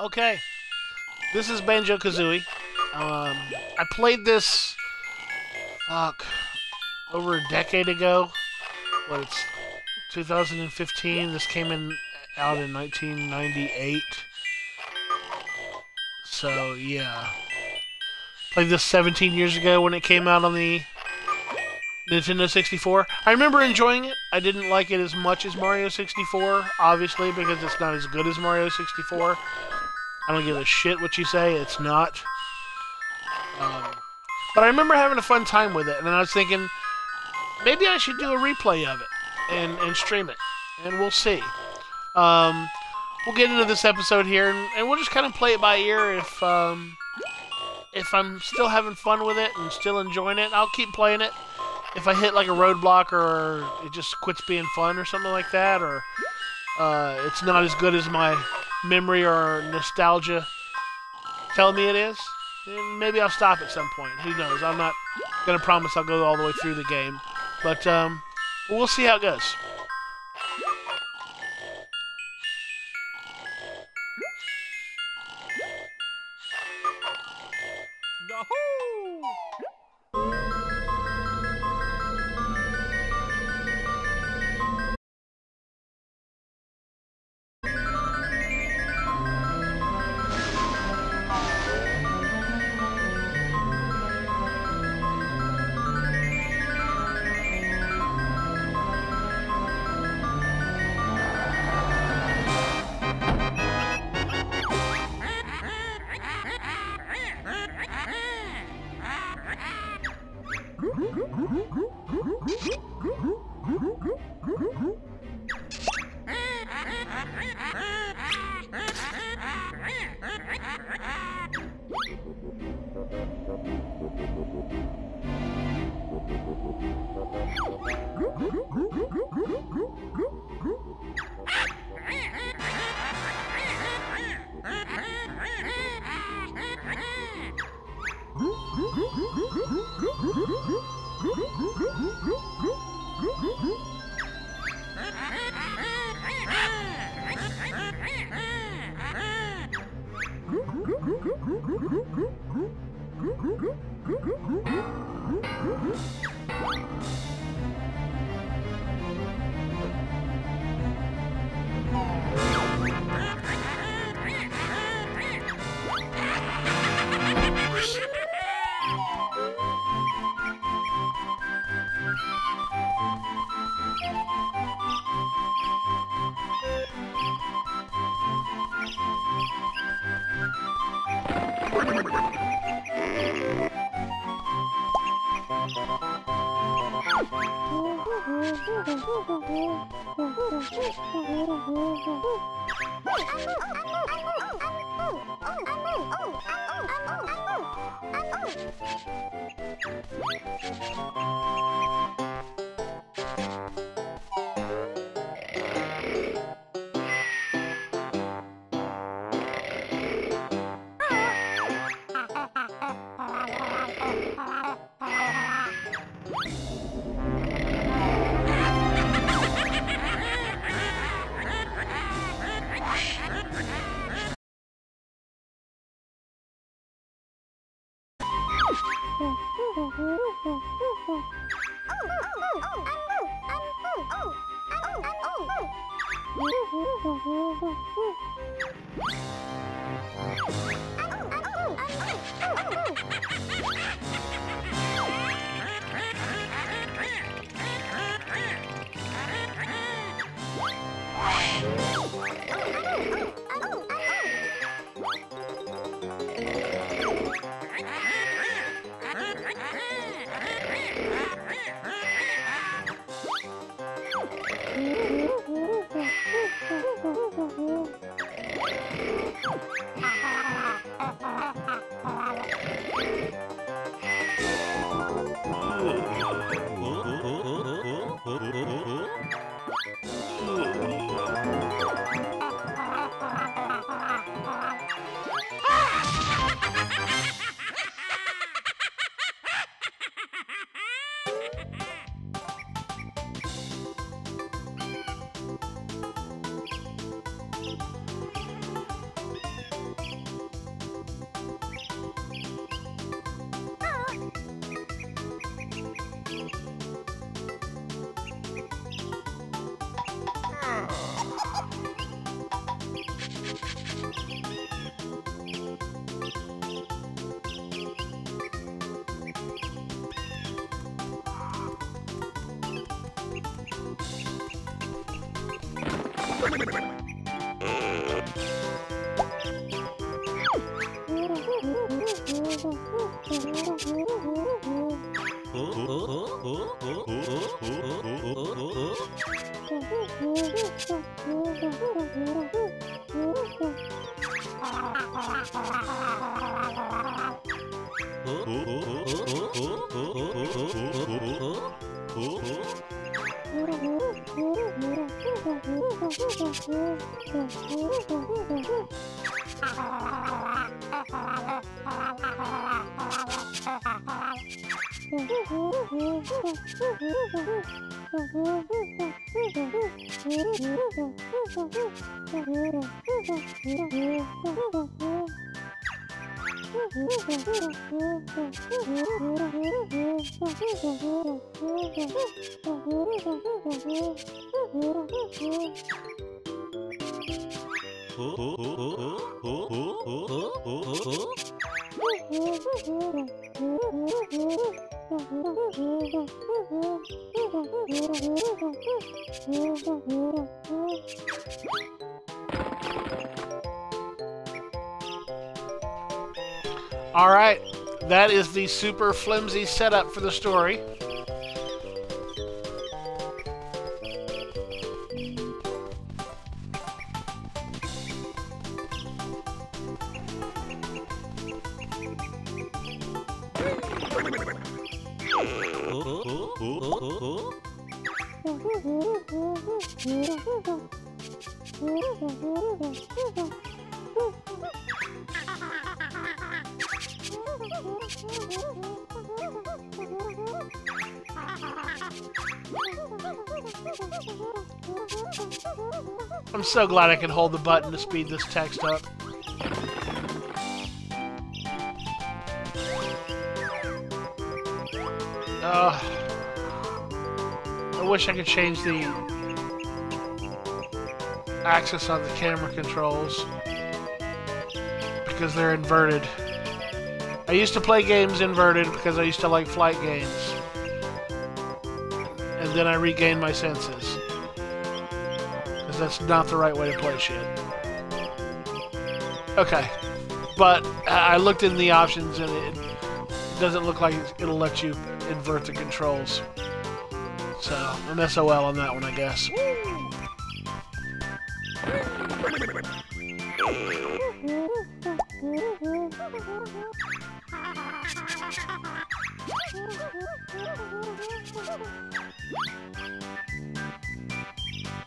Okay. This is Banjo-Kazooie. I played this over a decade ago. What, it's 2015. This came out in 1998. So, yeah. Played this 17 years ago when it came out on the Nintendo 64. I remember enjoying it. I didn't like it as much as Mario 64, obviously, because it's not as good as Mario 64. I don't give a shit what you say. It's not. But I remember having a fun time with it, and then I was thinking, maybe I should do a replay of it and stream it, and we'll see. We'll get into this episode here, and we'll just kind of play it by ear. If I'm still having fun with it and still enjoying it, I'll keep playing it. If I hit like a roadblock or it just quits being fun or something like that, or it's not as good as my memory or nostalgia tell me it is, then maybe I'll stop at some point. Who knows? I'm not going to promise I'll go all the way through the game. But we'll see how it goes. Alright, that is the super flimsy setup for the story. I'm so glad I can hold the button to speed this text up. I wish I could change the axis on the camera controls because they're inverted. I used to play games inverted because I used to like flight games. And then I regained my senses. Because that's not the right way to play shit. Okay. But I looked in the options and it doesn't look like it'll let you invert the controls. So, an SOL on that one, I guess.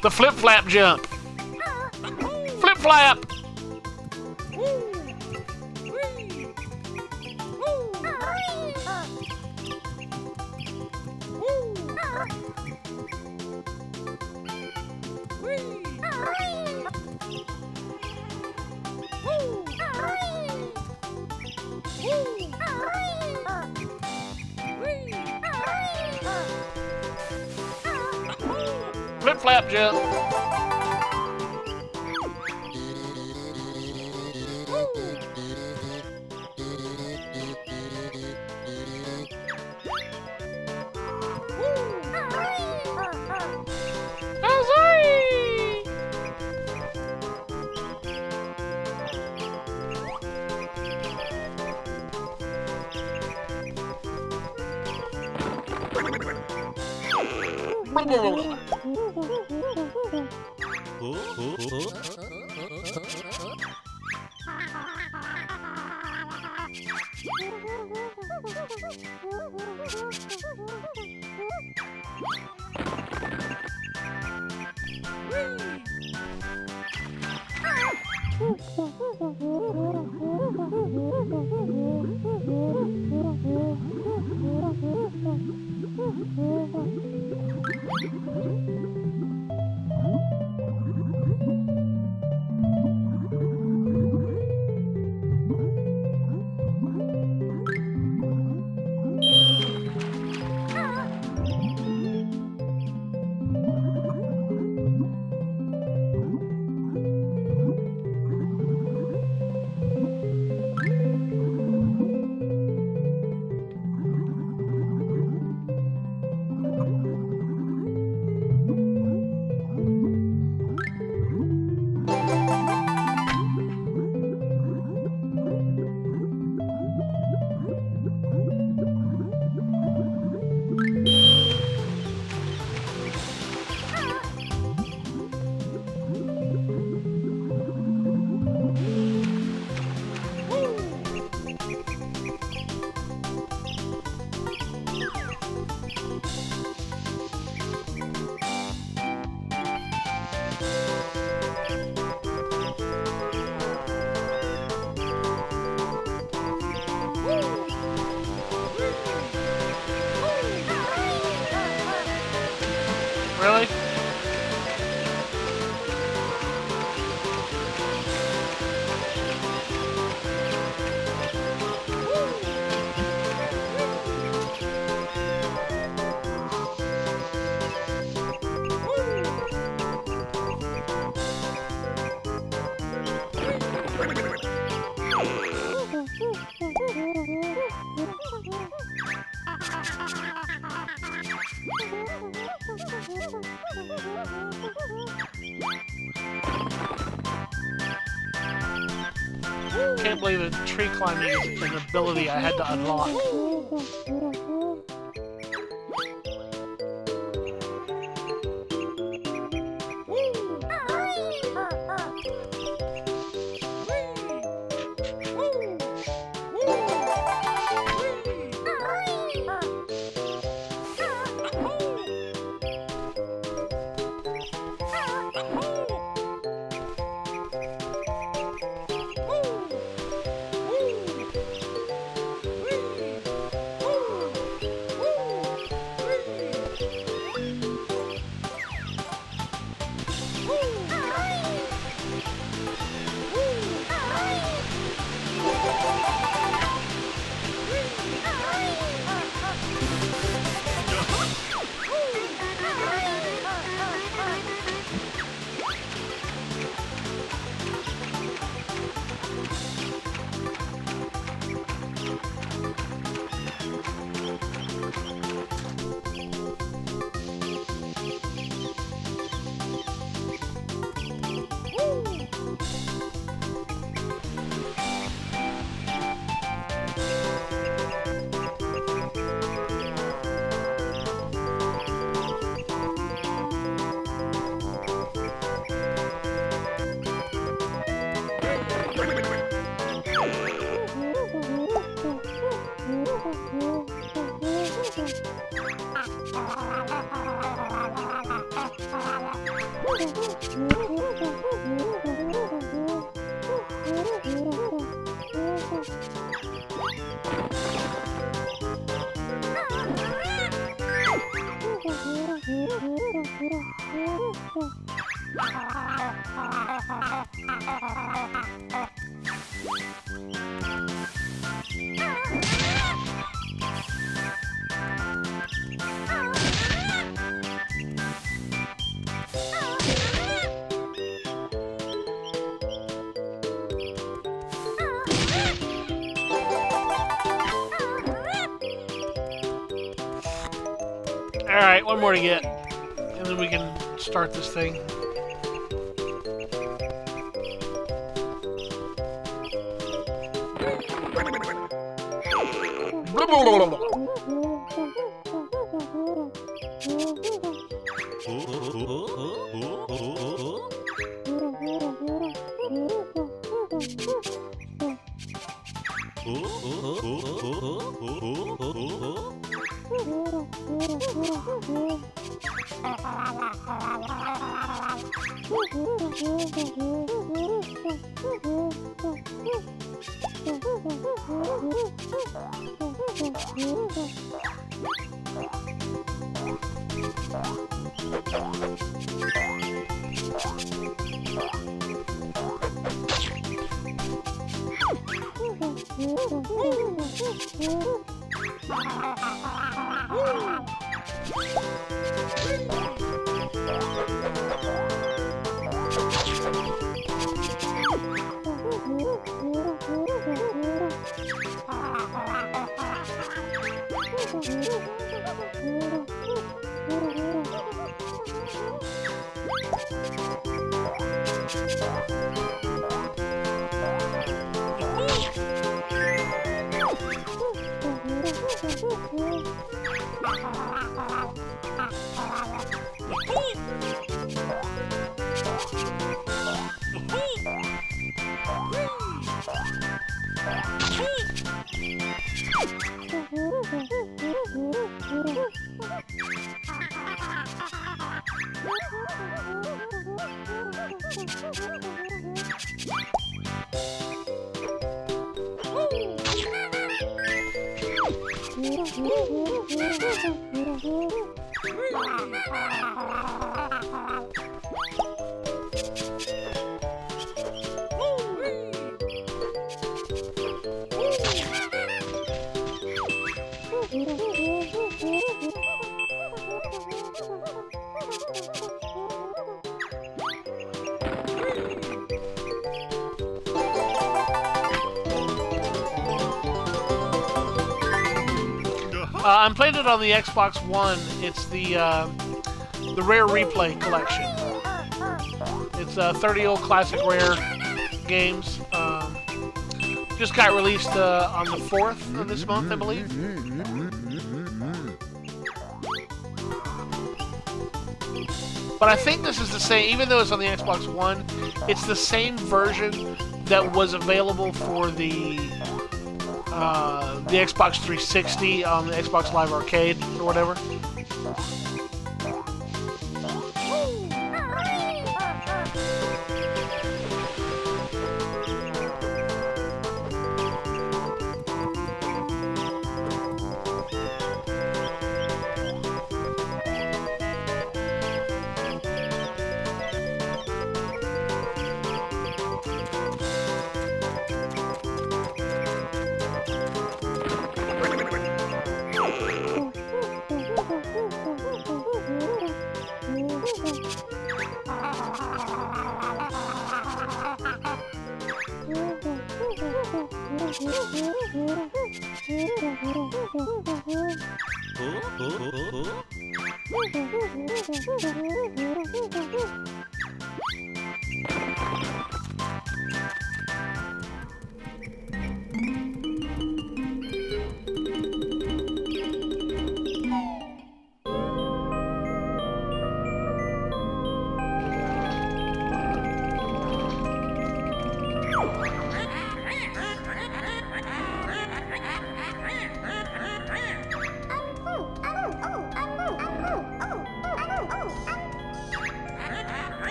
The flip-flap jump. Flip-flap! Can't believe that tree climbing is an ability I had to unlock. Alright, one more to get, and then we can start this thing. I'm playing it on the Xbox One. It's the Rare Replay collection. It's 30 old classic Rare games. Just got released on the 4th of this month, I believe. But I think this is the same, even though it's on the Xbox One, it's the same version that was available for the Xbox 360 on the Xbox Live Arcade or whatever.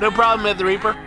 No problem, Ed the Reaper.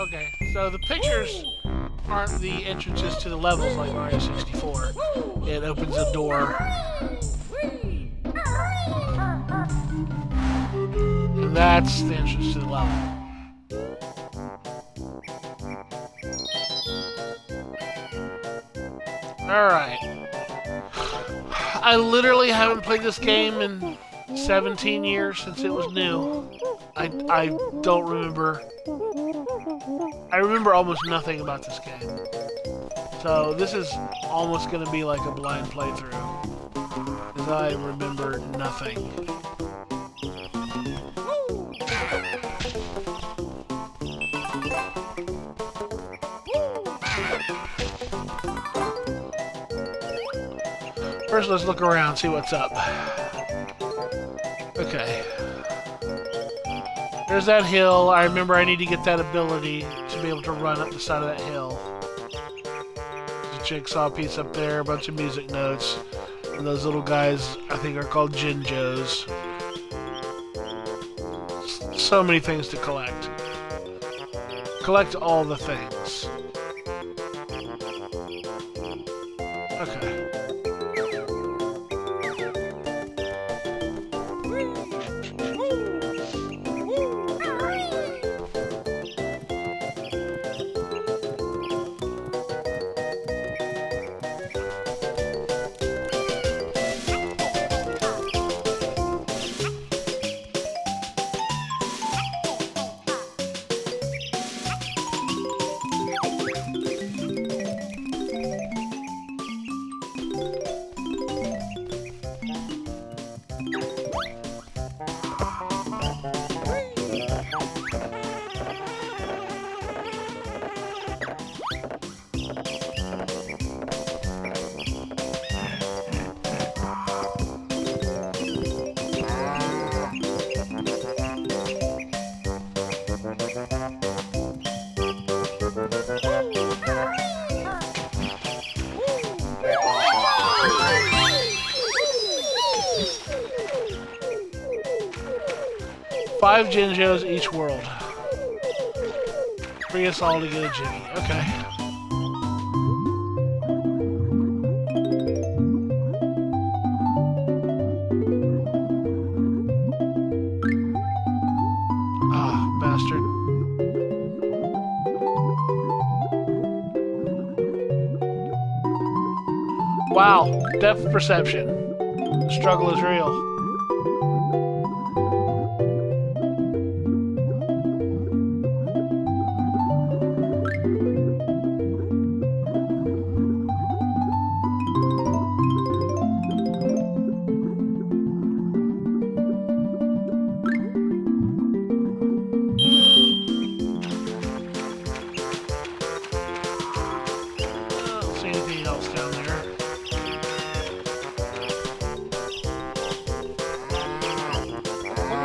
Okay, so the pictures aren't the entrances to the levels like Mario 64. It opens a door. And that's the entrance to the level. Alright. I literally haven't played this game in 17 years since it was new. I don't remember. I remember almost nothing about this game. So this is almost going to be like a blind playthrough, because I remember nothing. First, let's look around, see what's up. Okay. There's that hill. I remember I need to get that ability to be able to run up the side of that hill. There's a jigsaw piece up there, a bunch of music notes, and those little guys I think are called Jinjos. So many things to collect. Collect all the things. Okay. Five Jinjos each world. Free us all to get a Jinny. Okay. Wow, depth perception. The struggle is real. See anything else down there?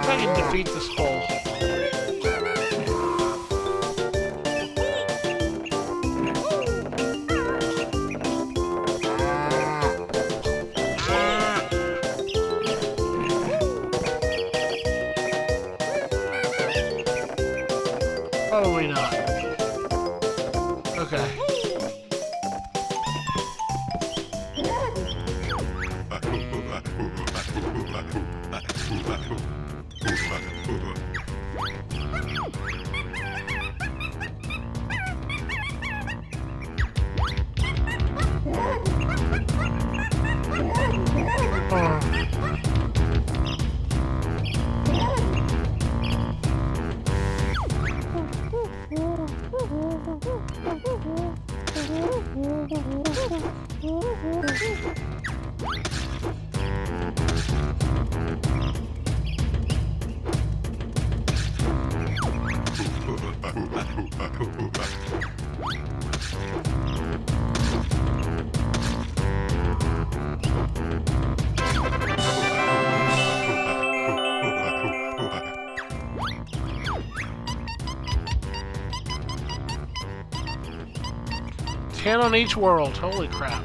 I can defeat this hole. Probably not. Okay. 10 on each world. Holy crap.